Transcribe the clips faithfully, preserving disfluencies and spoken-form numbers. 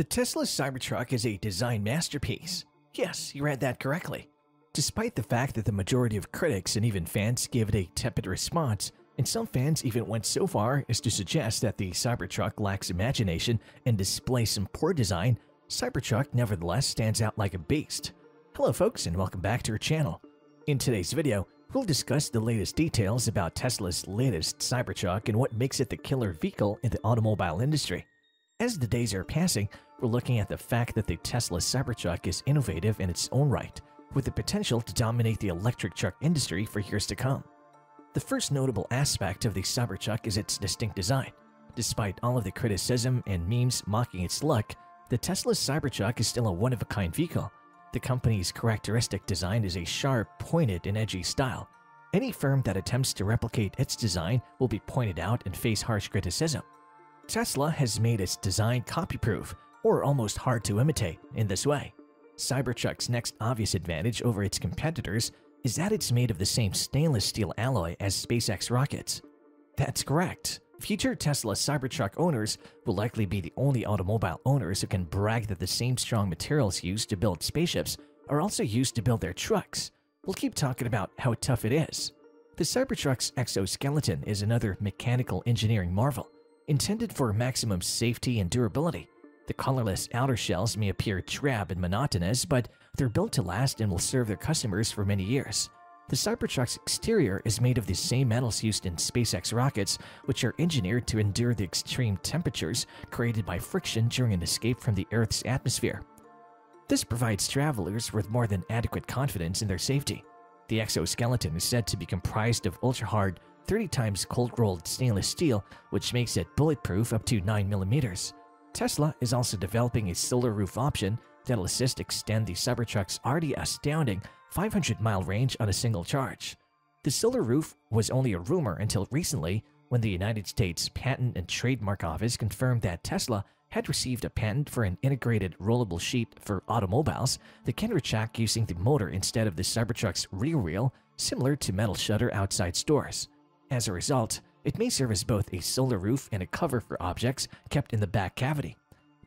The Tesla Cybertruck is a design masterpiece. Yes, you read that correctly. Despite the fact that the majority of critics and even fans gave it a tepid response, and some fans even went so far as to suggest that the Cybertruck lacks imagination and displays some poor design, Cybertruck nevertheless stands out like a beast. Hello folks, and welcome back to our channel. In today's video, we'll discuss the latest details about Tesla's latest Cybertruck and what makes it the killer vehicle in the automobile industry. As the days are passing, we're looking at the fact that the Tesla Cybertruck is innovative in its own right, with the potential to dominate the electric truck industry for years to come. The first notable aspect of the Cybertruck is its distinct design. Despite all of the criticism and memes mocking its look, the Tesla Cybertruck is still a one-of-a-kind vehicle. The company's characteristic design is a sharp, pointed, and edgy style. Any firm that attempts to replicate its design will be pointed out and face harsh criticism. Tesla has made its design copy-proof, or almost hard to imitate, in this way. Cybertruck's next obvious advantage over its competitors is that it's made of the same stainless steel alloy as SpaceX rockets. That's correct. Future Tesla Cybertruck owners will likely be the only automobile owners who can brag that the same strong materials used to build spaceships are also used to build their trucks. We'll keep talking about how tough it is. The Cybertruck's exoskeleton is another mechanical engineering marvel. Intended for maximum safety and durability, the colorless outer shells may appear drab and monotonous, but they're built to last and will serve their customers for many years. The Cybertruck's exterior is made of the same metals used in SpaceX rockets, which are engineered to endure the extreme temperatures created by friction during an escape from the Earth's atmosphere. This provides travelers with more than adequate confidence in their safety. The exoskeleton is said to be comprised of ultra-hard, thirty times cold-rolled stainless steel, which makes it bulletproof up to nine millimeters. Tesla is also developing a solar roof option that'll assist extend the Cybertruck's already astounding five hundred mile range on a single charge. The solar roof was only a rumor until recently, when the United States Patent and Trademark Office confirmed that Tesla had received a patent for an integrated rollable sheet for automobiles that can retract using the motor instead of the Cybertruck's rear wheel, similar to metal shutter outside stores. As a result, it may serve as both a solar roof and a cover for objects kept in the back cavity.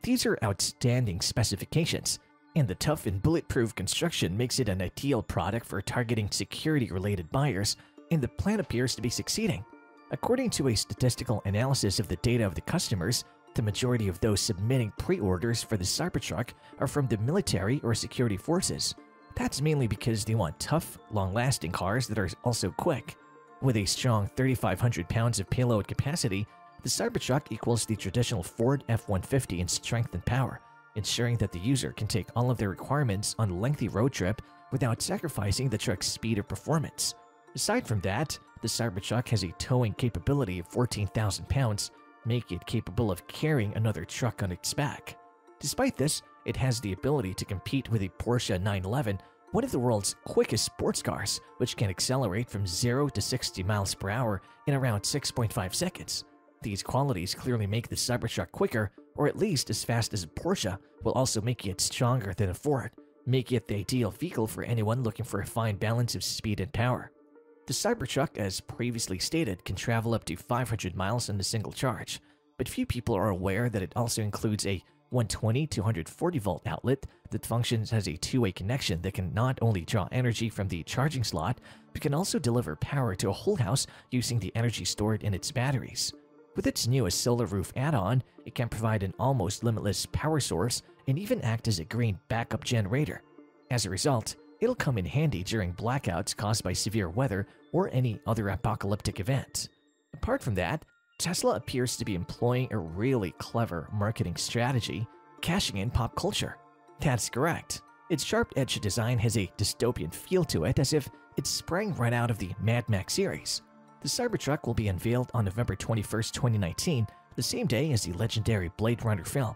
These are outstanding specifications, and the tough and bulletproof construction makes it an ideal product for targeting security-related buyers, and the plan appears to be succeeding. According to a statistical analysis of the data of the customers, the majority of those submitting pre-orders for the Cybertruck are from the military or security forces. That's mainly because they want tough, long-lasting cars that are also quick. With a strong three thousand five hundred pounds of payload capacity, the Cybertruck equals the traditional Ford F one fifty in strength and power, ensuring that the user can take all of their requirements on a lengthy road trip without sacrificing the truck's speed or performance. Aside from that, the Cybertruck has a towing capability of fourteen thousand pounds, making it capable of carrying another truck on its back. Despite this, it has the ability to compete with a Porsche nine eleven, one of the world's quickest sports cars, which can accelerate from zero to sixty miles per hour in around six point five seconds. These qualities clearly make the Cybertruck quicker, or at least as fast as a Porsche, while also making it stronger than a Ford, making it the ideal vehicle for anyone looking for a fine balance of speed and power. The Cybertruck, as previously stated, can travel up to five hundred miles in a single charge, but few people are aware that it also includes a one twenty to one forty volt outlet that functions as a two-way connection that can not only draw energy from the charging slot, but can also deliver power to a whole house using the energy stored in its batteries. With its newest solar roof add-on, it can provide an almost limitless power source and even act as a green backup generator. As a result, it'll come in handy during blackouts caused by severe weather or any other apocalyptic event. Apart from that, Tesla appears to be employing a really clever marketing strategy, cashing in pop culture. That's correct. Its sharp-edged design has a dystopian feel to it, as if it sprang right out of the Mad Max series. The Cybertruck will be unveiled on November twenty-first, twenty nineteen, the same day as the legendary Blade Runner film.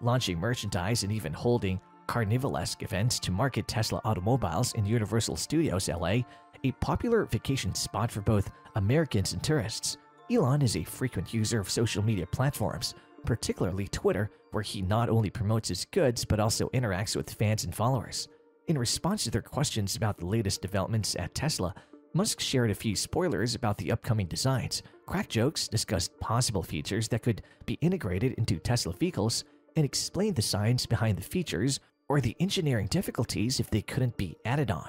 Launching merchandise and even holding carnivalesque events to market Tesla automobiles in Universal Studios L A, a popular vacation spot for both Americans and tourists. Elon is a frequent user of social media platforms, particularly Twitter, where he not only promotes his goods but also interacts with fans and followers. In response to their questions about the latest developments at Tesla, Musk shared a few spoilers about the upcoming designs, cracked jokes discussed possible features that could be integrated into Tesla vehicles, and explain the science behind the features or the engineering difficulties if they couldn't be added on.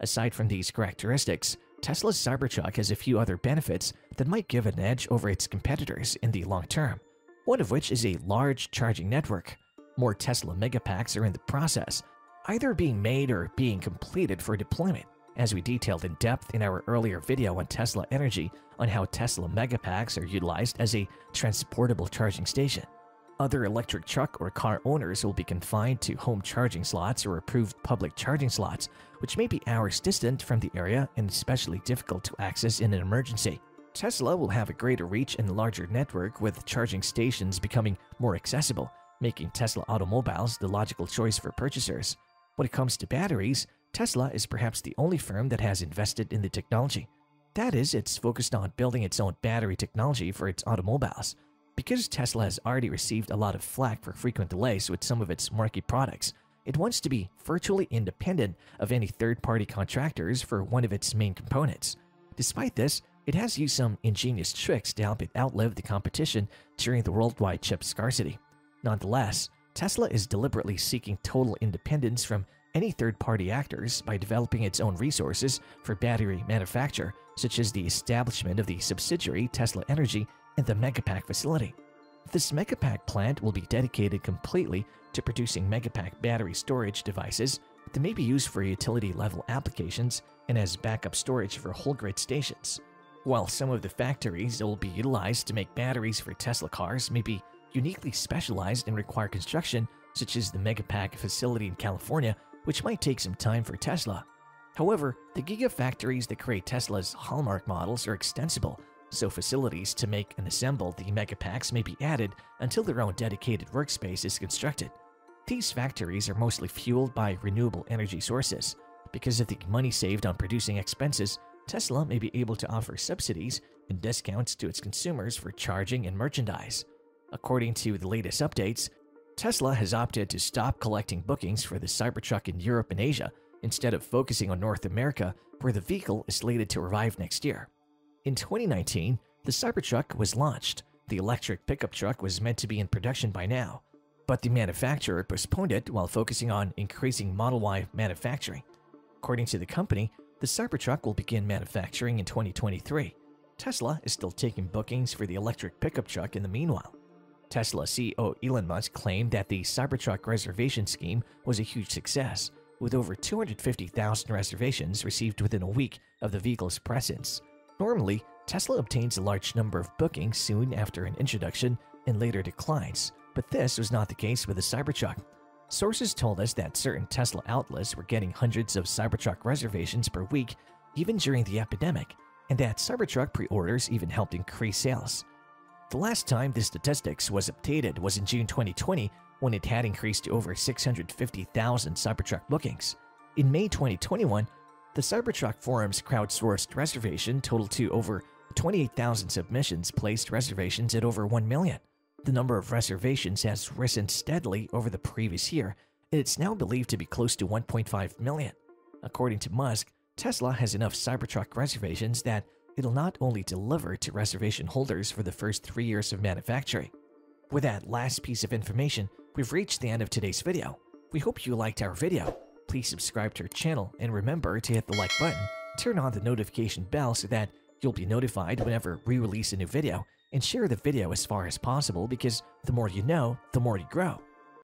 Aside from these characteristics, Tesla's Cybertruck has a few other benefits that might give an edge over its competitors in the long term, one of which is a large charging network. More Tesla Megapacks are in the process, either being made or being completed for deployment, as we detailed in depth in our earlier video on Tesla Energy on how Tesla Megapacks are utilized as a transportable charging station. Other electric truck or car owners will be confined to home charging slots or approved public charging slots, which may be hours distant from the area and especially difficult to access in an emergency. Tesla will have a greater reach and larger network, with charging stations becoming more accessible, making Tesla automobiles the logical choice for purchasers. When it comes to batteries, Tesla is perhaps the only firm that has invested in the technology. That is, it's focused on building its own battery technology for its automobiles. Because Tesla has already received a lot of flack for frequent delays with some of its marquee products, it wants to be virtually independent of any third-party contractors for one of its main components. Despite this, it has used some ingenious tricks to help it outlive the competition during the worldwide chip scarcity. Nonetheless, Tesla is deliberately seeking total independence from any third-party actors by developing its own resources for battery manufacture, such as the establishment of the subsidiary Tesla Energy and the Megapack facility. This Megapack plant will be dedicated completely to producing Megapack battery storage devices that may be used for utility-level applications and as backup storage for whole-grid stations. While some of the factories that will be utilized to make batteries for Tesla cars may be uniquely specialized and require construction, such as the Megapack facility in California, which might take some time for Tesla. However, the Gigafactories that create Tesla's hallmark models are extensible, so facilities to make and assemble the Megapacks may be added until their own dedicated workspace is constructed. These factories are mostly fueled by renewable energy sources. Because of the money saved on producing expenses, Tesla may be able to offer subsidies and discounts to its consumers for charging and merchandise. According to the latest updates, Tesla has opted to stop collecting bookings for the Cybertruck in Europe and Asia, instead of focusing on North America, where the vehicle is slated to arrive next year. In twenty nineteen, the Cybertruck was launched. The electric pickup truck was meant to be in production by now, but the manufacturer postponed it while focusing on increasing Model Y manufacturing. According to the company, the Cybertruck will begin manufacturing in twenty twenty-three. Tesla is still taking bookings for the electric pickup truck in the meanwhile. Tesla C E O Elon Musk claimed that the Cybertruck reservation scheme was a huge success, with over two hundred fifty thousand reservations received within a week of the vehicle's presence. Normally, Tesla obtains a large number of bookings soon after an introduction and later declines, but this was not the case with the Cybertruck. Sources told us that certain Tesla outlets were getting hundreds of Cybertruck reservations per week, even during the epidemic, and that Cybertruck pre-orders even helped increase sales. The last time this statistics was updated was in June twenty twenty, when it had increased to over six hundred fifty thousand Cybertruck bookings. In May twenty twenty-one, the Cybertruck forum's crowdsourced reservation totaled to over twenty-eight thousand submissions, placed reservations at over one million. The number of reservations has risen steadily over the previous year, and it's now believed to be close to one point five million. According to Musk, Tesla has enough Cybertruck reservations that it'll not only deliver to reservation holders for the first three years of manufacturing. With that last piece of information, we've reached the end of today's video. We hope you liked our video. Please subscribe to our channel and remember to hit the like button, turn on the notification bell so that you'll be notified whenever we release a new video, and share the video as far as possible because the more you know, the more you grow.